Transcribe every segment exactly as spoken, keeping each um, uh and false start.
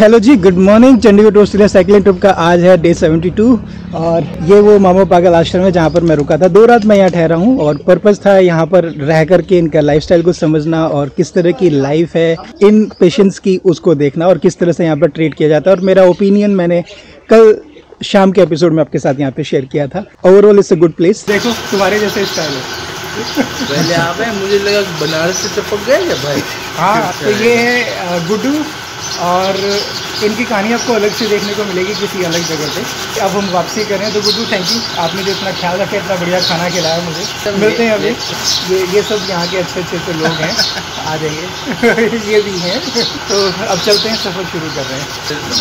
Hello जी, good morning. Chandigarh to Australia cycling trip का आज है डे बहत्तर और ये वो मामा पागल आश्रम है जहाँ पर मैं रुका था। दो रात मैं यहाँ ठहरा हूँ और पर्पस था यहाँ पर रह करके इनका लाइफस्टाइल को समझना और किस तरह की लाइफ है इन पेशेंट्स की उसको देखना और किस तरह से यहाँ पर ट्रीट किया जाता है। और मेरा ओपिनियन मैंने कल शाम के एपिसोड में आपके साथ यहाँ पे शेयर किया था। Overall it's a good place. देखो तुम्हारे जैसे स्टाइल है। पहले आप है, मुझे लगा बनारस से टपक गए क्या भाई। हाँ, तो ये है गुड्डू और इनकी कहानी आपको अलग से देखने को मिलेगी किसी अलग जगह पे। अब हम वापसी कर रहे हैं। तो गुड्डू, थैंक यू, आपने जो इतना ख्याल रखा, इतना बढ़िया खाना खिलाया मुझे। मिलते हैं अभी। ये ये सब यहाँ के अच्छे अच्छे से लोग हैं, आ जाएंगे ये भी हैं। तो अब चलते हैं, सफ़र शुरू कर रहे हैं।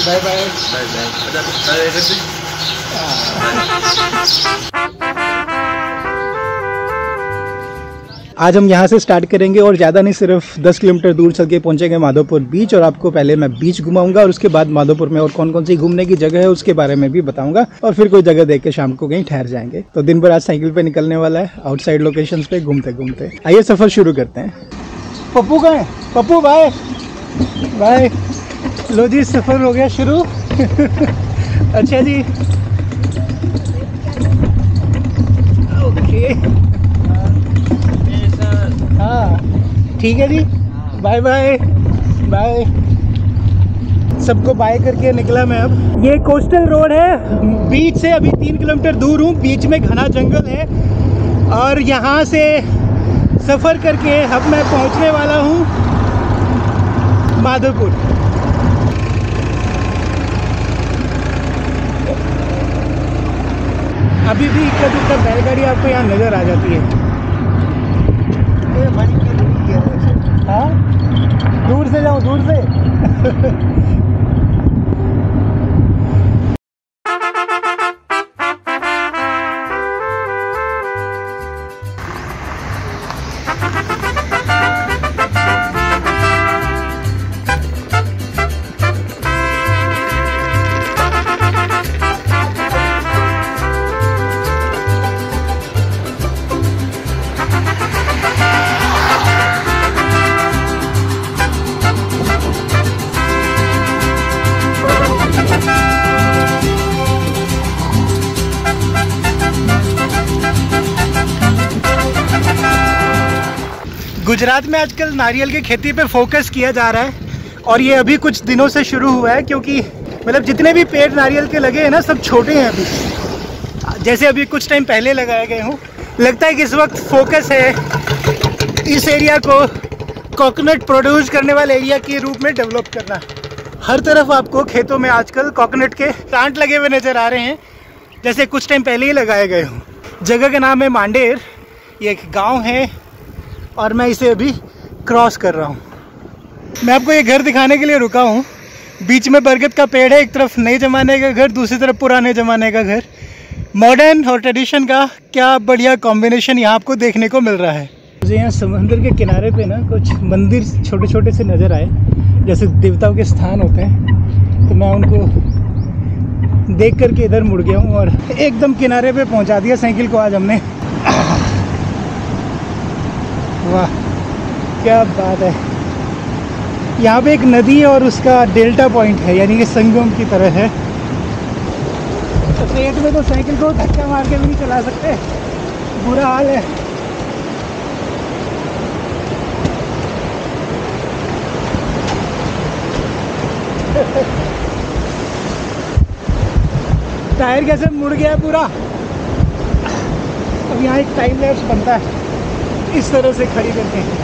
Bye bye bye bye. आज हम यहाँ से स्टार्ट करेंगे और ज़्यादा नहीं, सिर्फ दस किलोमीटर दूर चल के पहुँचेंगे माधवपुर बीच। और आपको पहले मैं बीच घुमाऊंगा और उसके बाद माधवपुर में और कौन कौन सी घूमने की जगह है उसके बारे में भी बताऊंगा। और फिर कोई जगह देख के शाम को कहीं ठहर जाएंगे। तो दिन भर आज साइकिल पे निकलने वाला है, आउटसाइड लोकेशंस पे घूमते घूमते। आइए सफ़र शुरू करते हैं। पप्पू का है, पप्पू भाई भाई। लो जी, सफ़र हो गया शुरू। अच्छा जी, ओके, हाँ ठीक है जी, बाय बाय बाय। सबको बाय करके निकला मैं। अब ये कोस्टल रोड है, बीच से अभी तीन किलोमीटर दूर हूँ। बीच में घना जंगल है और यहाँ से सफ़र करके अब मैं पहुँचने वाला हूँ माधवपुर। अभी भी इक्का दुक्का बैलगाड़ी आपको यहाँ नज़र आ जाती है। हाँ, दूर से जाऊँ, दूर से। गुजरात में आजकल नारियल की खेती पे फोकस किया जा रहा है और ये अभी कुछ दिनों से शुरू हुआ है, क्योंकि मतलब जितने भी पेड़ नारियल के लगे हैं ना, सब छोटे हैं अभी। जैसे अभी कुछ टाइम पहले लगाए गए हों। लगता है कि इस वक्त फोकस है इस एरिया को कोकोनट प्रोड्यूस करने वाले एरिया के रूप में डेवलप करना। हर तरफ आपको खेतों में आजकल कोकोनट के प्लांट लगे हुए नज़र आ रहे हैं, जैसे कुछ टाइम पहले ही लगाए गए हों। जगह का नाम है मांडेर। ये एक गाँव है और मैं इसे अभी क्रॉस कर रहा हूँ। मैं आपको ये घर दिखाने के लिए रुका हूँ। बीच में बरगद का पेड़ है, एक तरफ नए ज़माने का घर, दूसरी तरफ पुराने ज़माने का घर। मॉडर्न और ट्रेडिशन का क्या बढ़िया कॉम्बिनेशन यहाँ आपको देखने को मिल रहा है। मुझे यहाँ समंदर के किनारे पे ना कुछ मंदिर छोटे छोटे से नज़र आए, जैसे देवताओं के स्थान होते हैं। तो मैं उनको देख करके इधर मुड़ गया हूँ और एकदम किनारे पर पहुँचा दिया साइकिल को आज हमने। वाह, क्या बात है। यहाँ पे एक नदी है और उसका डेल्टा पॉइंट है, यानी कि संगम की तरह है। तो पेट में तो साइकिल को धक्का मार के भी नहीं चला सकते, बुरा हाल है। टायर कैसे मुड़ गया है पूरा। अब यहाँ एक टाइम लैप्स बनता है, इस तरह से खड़ी करते हैं।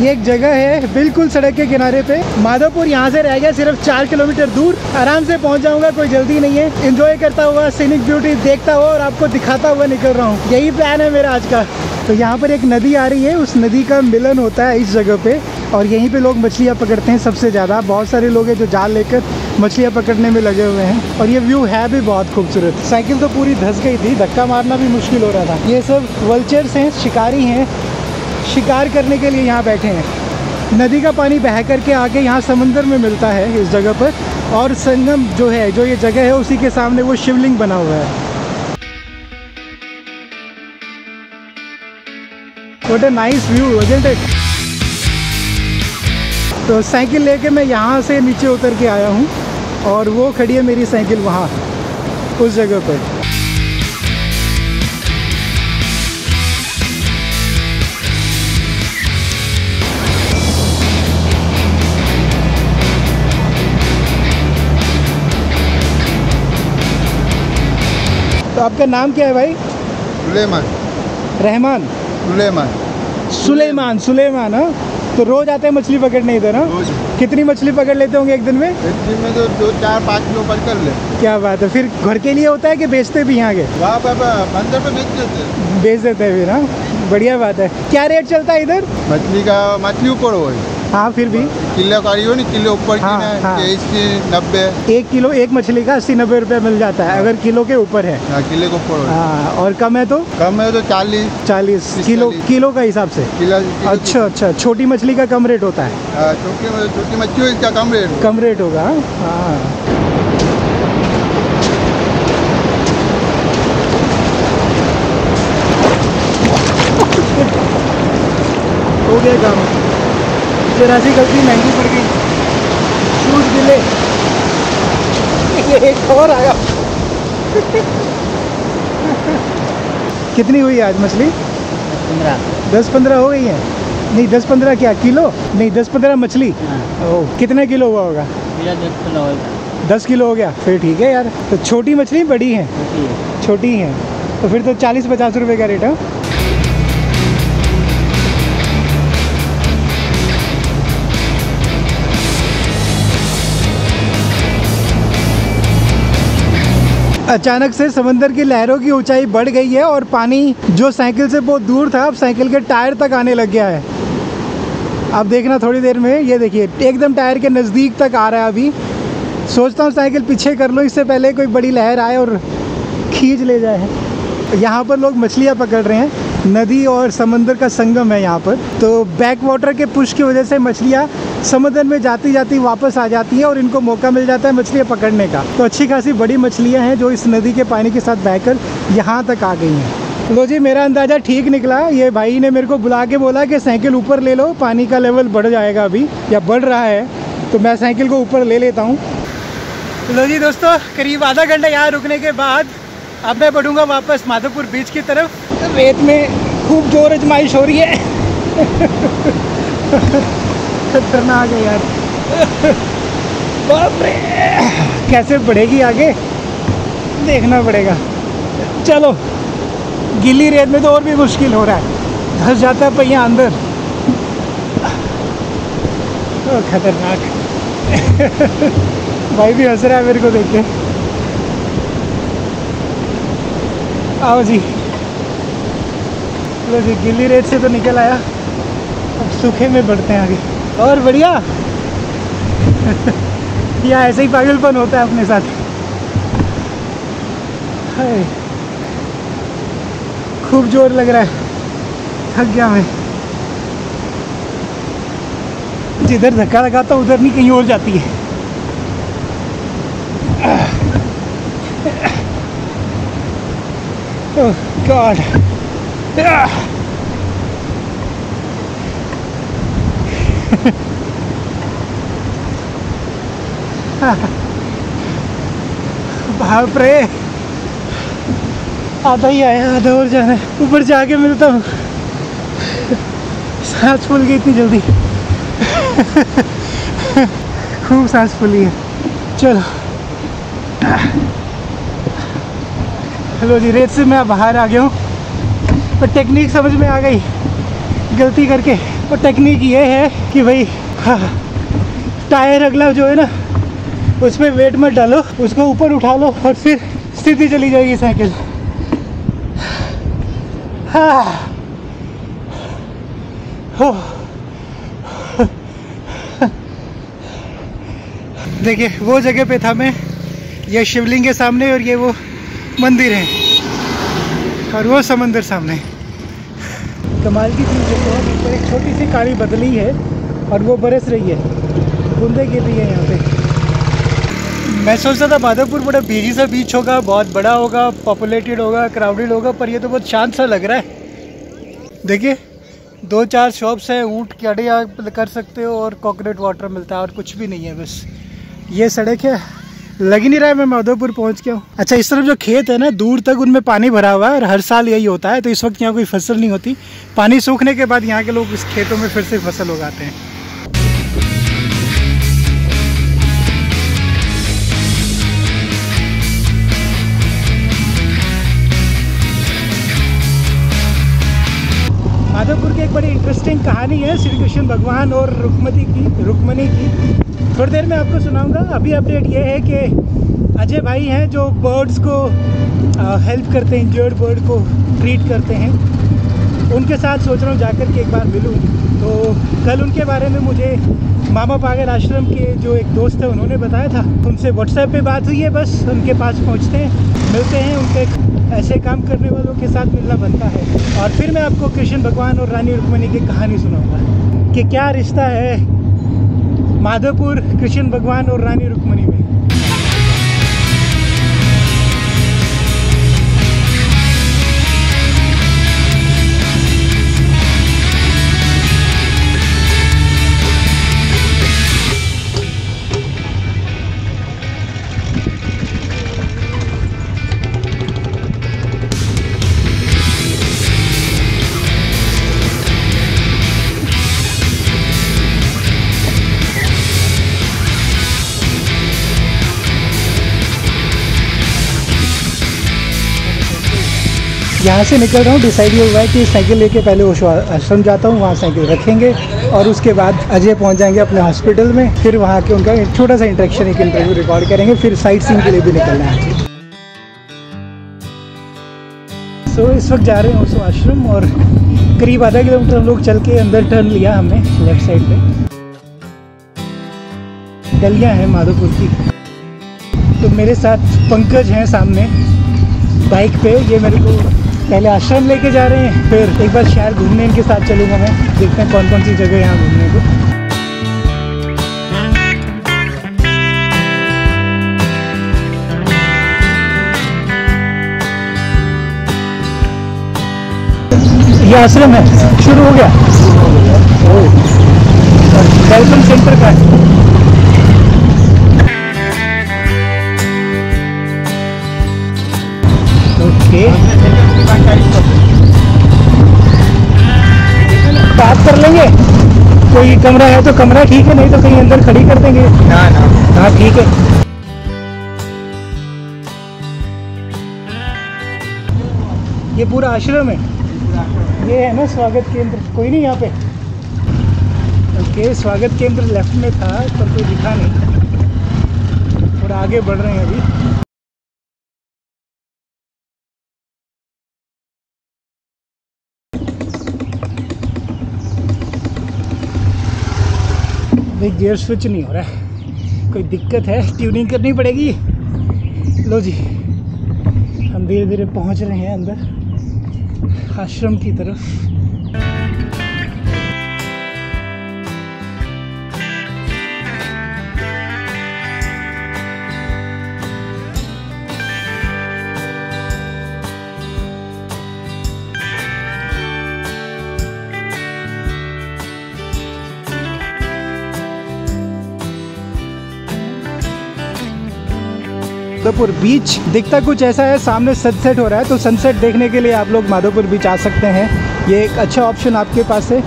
ये एक जगह है बिल्कुल सड़क के किनारे पे। माधवपुर यहाँ से रह गया सिर्फ चार किलोमीटर दूर। आराम से पहुँच जाऊँगा, कोई जल्दी नहीं है। एंजॉय करता हुआ, सीनिक ब्यूटी देखता हुआ और आपको दिखाता हुआ निकल रहा हूँ, यही प्लान है मेरा आज का। तो यहाँ पर एक नदी आ रही है, उस नदी का मिलन होता है इस जगह पे और यहीं पे लोग मछलियाँ पकड़ते हैं सबसे ज़्यादा। बहुत सारे लोग हैं जो जाल लेकर मछलियाँ पकड़ने में लगे हुए हैं और ये व्यू है भी बहुत खूबसूरत। साइकिल तो पूरी धंस गई थी, धक्का मारना भी मुश्किल हो रहा था। ये सब वल्चर्स हैं, शिकारी हैं, शिकार करने के लिए यहाँ बैठे हैं। नदी का पानी बह करके आके यहाँ समंदर में मिलता है इस जगह पर, और संगम जो है, जो ये जगह है, उसी के सामने वो शिवलिंग बना हुआ है। What a nice view, isn't it? तो साइकिल लेके मैं यहाँ से नीचे उतर के आया हूँ और वो खड़ी है मेरी साइकिल वहाँ उस जगह पर। तो आपका नाम क्या है भाई? सुलेमान। रहमान? सुलेमान। सुलेमान सुलेमान हाँ। तो रोज आते हैं मछली पकड़ने इधर? हाँ। कितनी मछली पकड़ लेते होंगे एक दिन में? एक दिन में तो दो चार पाँच किलो पकड़ लेते। क्या बात है। फिर घर के लिए होता है कि बेचते भी यहाँ के? वहाँ पर बंदर पे बेच देते हैं। बेच देते हैं फिर? हाँ, बढ़िया बात है। क्या रेट चलता है इधर मछली का? मछली ऊपर हो। हाँ, फिर भी किलो का हो नहीं, किलो ऊपर की ना अस्सी नब्बे। एक किलो एक मछली का अस्सी नब्बे रुपया मिल जाता है। हाँ। अगर किलो के ऊपर है। हाँ, किलो के ऊपर। हाँ, और कम है तो? कम है तो चालीस चालीस किलो किलो का हिसाब से। किलो, किलो अच्छा अच्छा। छोटी मछली का कम रेट होता है? छोटी मछली का कम रेट कम रेट होगा। हाँ। हो गया काम। तेरासी गलती महंगी पड़ गई। शूज मिले। ये एक और आया। कितनी हुई आज मछली? पंद्रह। दस पंद्रह हो गई है? नहीं, दस पंद्रह क्या किलो? नहीं, दस पंद्रह मछली। हाँ। ओ, कितना किलो हुआ होगा? दस किलो हो गया। फिर ठीक है यार। तो छोटी मछली बड़ी है? छोटी है। तो फिर तो चालीस पचास रुपये का रेट है। अचानक से समंदर की लहरों की ऊंचाई बढ़ गई है और पानी जो साइकिल से बहुत दूर था अब साइकिल के टायर तक आने लग गया है। अब देखना थोड़ी देर में, ये देखिए एकदम टायर के नज़दीक तक आ रहा है। अभी सोचता हूँ साइकिल पीछे कर लूँ इससे पहले कोई बड़ी लहर आए और खींच ले जाए। यहाँ पर लोग मछलियाँ पकड़ रहे हैं। नदी और समंदर का संगम है यहाँ पर, तो बैक वाटर के पुश की वजह से मछलियाँ समंदर में जाती जाती वापस आ जाती है और इनको मौका मिल जाता है मछलियाँ पकड़ने का। तो अच्छी खासी बड़ी मछलियाँ हैं जो इस नदी के पानी के साथ बहकर यहाँ तक आ गई हैं। लो जी, मेरा अंदाज़ा ठीक निकला। ये भाई ने मेरे को बुला के बोला कि साइकिल ऊपर ले लो, पानी का लेवल बढ़ जाएगा अभी, या बढ़ रहा है। तो मैं साइकिल को ऊपर ले लेता हूँ। लो जी दोस्तों, करीब आधा घंटा यहाँ रुकने के बाद अब मैं बढ़ूँगा वापस माधवपुर बीच की तरफ। रेत में खूब जोर आजमाइश हो रही है। खतरनाक आ गए यार। बाप रे, कैसे बढ़ेगी आगे देखना पड़ेगा। चलो, गीली रेत में तो और भी मुश्किल हो रहा है, धंस जाता है पहिया अंदर। तो खतरनाक। भाई भी हंस रहा है मेरे को देख के। आओ जी, चलो जी, गीली रेत से तो निकल आया, अब सूखे में बढ़ते हैं आगे। और बढ़िया। या ऐसे ही पागलपन होता है अपने साथ। खूब जोर लग रहा है। थक गया मैं। जिधर धक्का लगाता हूँ उधर नहीं, कहीं और जाती है। Oh God. बाप रे, आधा ही आया, आधा और जाना है। ऊपर जाके मिलता हूँ। सांस फूल गई इतनी जल्दी। खूब सांस फूली है। चलो, हेलो जी, रेत से मैं बाहर आ गया हूँ। पर टेक्निक समझ में आ गई गलती करके। और टेक्निक ये है कि भाई, हाँ, टायर अगला जो है ना उसमें वेट मत डालो, उसको ऊपर उठा लो और फिर सीधी चली जाएगी साइकिल। हाँ हो। देखिए वो जगह पे था मैं, ये शिवलिंग के सामने, और ये वो मंदिर है और वो समंदर सामने। कमाल की चीज़ है, एक छोटी सी काली बदली है और वो बरस रही है, बूंदे गिर रही है यहाँ पे। मैं सोचता था माधवपुर बड़ा बिजी सा बीच होगा, बहुत बड़ा होगा, पॉपुलेटेड होगा, क्राउडेड होगा, पर ये तो बहुत शांत सा लग रहा है। देखिए दो चार शॉप्स हैं, ऊँट कड़े आप कर सकते हो और कोकोनट वाटर मिलता है और कुछ भी नहीं है। बस ये सड़क है, लग ही नहीं रहा है मैं माधवपुर पहुंच गया हूँ। अच्छा, इस तरफ जो खेत है ना दूर तक उनमें पानी भरा हुआ है और हर साल यही होता है, तो इस वक्त यहाँ कोई फसल नहीं होती। पानी सूखने के बाद यहाँ के लोग इस खेतों में फिर से फसल उगाते हैं। माधवपुर की एक बड़ी इंटरेस्टिंग कहानी है श्री कृष्ण भगवान और रुक्मणी की रुक्मणी की थोड़ी देर में आपको सुनाऊंगा। अभी अपडेट ये है कि अजय भाई हैं जो बर्ड्स को हेल्प करते हैं, इंजर्ड बर्ड को ट्रीट करते हैं। उनके साथ सोच रहा हूँ जाकर के एक बार मिलूँ। तो कल उनके बारे में मुझे मामा पागल आश्रम के जो एक दोस्त है उन्होंने बताया था, उनसे व्हाट्सएप पे बात हुई है। बस उनके पास पहुँचते हैं, मिलते हैं, उनके ऐसे काम करने वालों के साथ मिलना बनता है। और फिर मैं आपको कृष्ण भगवान और रानी रुक्मणी की कहानी सुनाऊँगा कि क्या रिश्ता है माधवपुर, कृष्ण भगवान और रानी रुक्मणी में। यहाँ से निकल रहा हूँ, डिसाइड ये हुआ है कि साइकिल लेके पहले ओशो आश्रम जाता हूँ, वहाँ साइकिल रखेंगे और उसके बाद अजय पहुँच जाएंगे अपने हॉस्पिटल में। फिर वहाँ के उनका एक छोटा सा इंटरेक्शन, एक इंटरव्यू रिकॉर्ड करेंगे। फिर साइट सीन के लिए भी निकलना है। सो so, इस वक्त जा रहे हैं ओशो आश्रम और करीब आधा किलोमीटर हम लोग चल के अंदर टर्न लिया हमने लेफ्ट साइड पर। गलियाँ हैं माधोपुर की। तो मेरे साथ पंकज हैं सामने बाइक पे, ये मेरे को पहले आश्रम लेके जा रहे हैं, फिर एक बार शहर घूमने इनके साथ चलूँगा मैं। देखते हैं कौन कौन सी जगह यहाँ घूमने को। ये आश्रम है, शुरू हो गया वेलकम सेंटर का। ओके बात कर लेंगे, कोई कमरा है तो कमरा ठीक है, नहीं तो कहीं अंदर खड़ी कर देंगे। ना ना हाँ ठीक है। ये पूरा आश्रम है, ये है ना स्वागत केंद्र। कोई नहीं यहाँ पे। ओके स्वागत केंद्र लेफ्ट में था पर कोई दिखा नहीं। थोड़ा आगे बढ़ रहे हैं अभी। नहीं गियर स्विच नहीं हो रहा है, कोई दिक्कत है, ट्यूनिंग करनी पड़ेगी। लो जी हम धीरे धीरे पहुंच रहे हैं अंदर आश्रम की तरफ। माधवपुर बीच दिखता कुछ ऐसा है, सामने सनसेट हो रहा है, तो सनसेट देखने के लिए आप लोग माधवपुर बीच आ सकते हैं। ये एक अच्छा ऑप्शन आपके पास है।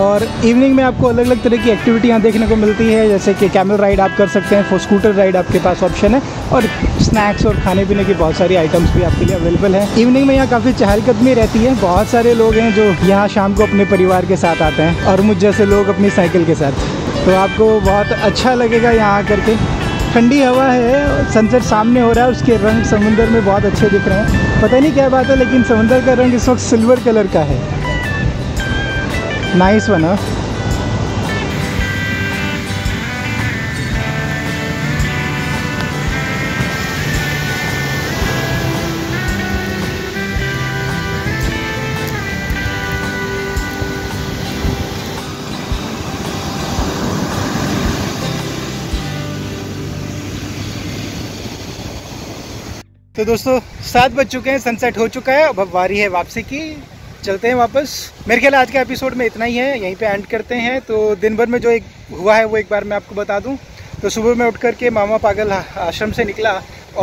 और इवनिंग में आपको अलग अलग तरह की एक्टिविटी यहाँ देखने को मिलती है, जैसे कि कैमल राइड आप कर सकते हैं, स्कूटर राइड आपके पास ऑप्शन है, और स्नैक्स और खाने पीने की बहुत सारी आइटम्स भी आपके लिए अवेलेबल हैं। इवनिंग में यहाँ काफ़ी चहलकदमी रहती है, बहुत सारे लोग हैं जो यहाँ शाम को अपने परिवार के साथ आते हैं और मुझ जैसे लोग अपनी साइकिल के साथ। तो आपको बहुत अच्छा लगेगा यहाँ आकर के। ठंडी हवा है, सनसेट सामने हो रहा है, उसके रंग समुंदर में बहुत अच्छे दिख रहे हैं। पता नहीं क्या बात है लेकिन समुंदर का रंग इस वक्त सिल्वर कलर का है। Nice one. तो दोस्तों सात बज चुके हैं, सनसेट हो चुका है, अब बारी है वापसी की, चलते हैं वापस। मेरे ख्याल आज के एपिसोड में इतना ही है, यहीं पे एंड करते हैं। तो दिन भर में जो एक हुआ है वो एक बार मैं आपको बता दूं। तो सुबह में उठ करके मामा पागल आश्रम से निकला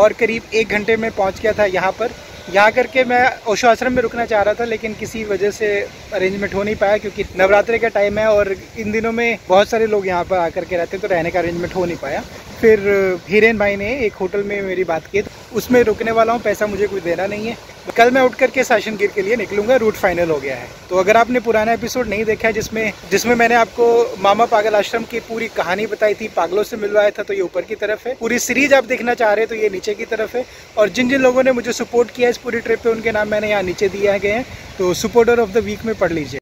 और करीब एक घंटे में पहुंच गया था यहाँ पर। यहाँ करके मैं ओशो आश्रम में रुकना चाह रहा था, लेकिन किसी वजह से अरेंजमेंट हो नहीं पाया, क्योंकि नवरात्रि का टाइम है और इन दिनों में बहुत सारे लोग यहाँ पर आकर के रहते हैं, तो रहने का अरेंजमेंट हो नहीं पाया। फिर हीरेन भाई ने एक होटल में मेरी बात की, तो उसमें रुकने वाला हूँ, पैसा मुझे कुछ देना नहीं है। कल मैं उठ करके सासनगीर के लिए निकलूंगा, रूट फाइनल हो गया है। तो अगर आपने पुराना एपिसोड नहीं देखा है जिसमें जिसमें मैंने आपको मामा पागल आश्रम की पूरी कहानी बताई थी, पागलों से मिलवाया था, तो ये ऊपर की तरफ है। पूरी सीरीज आप देखना चाह रहे हैं तो ये नीचे की तरफ है। और जिन जिन लोगों ने मुझे सपोर्ट किया इस पूरी ट्रिप पर, उनके नाम मैंने यहाँ नीचे दिए गए हैं, तो सपोर्टर ऑफ द वीक में पढ़ लीजिए।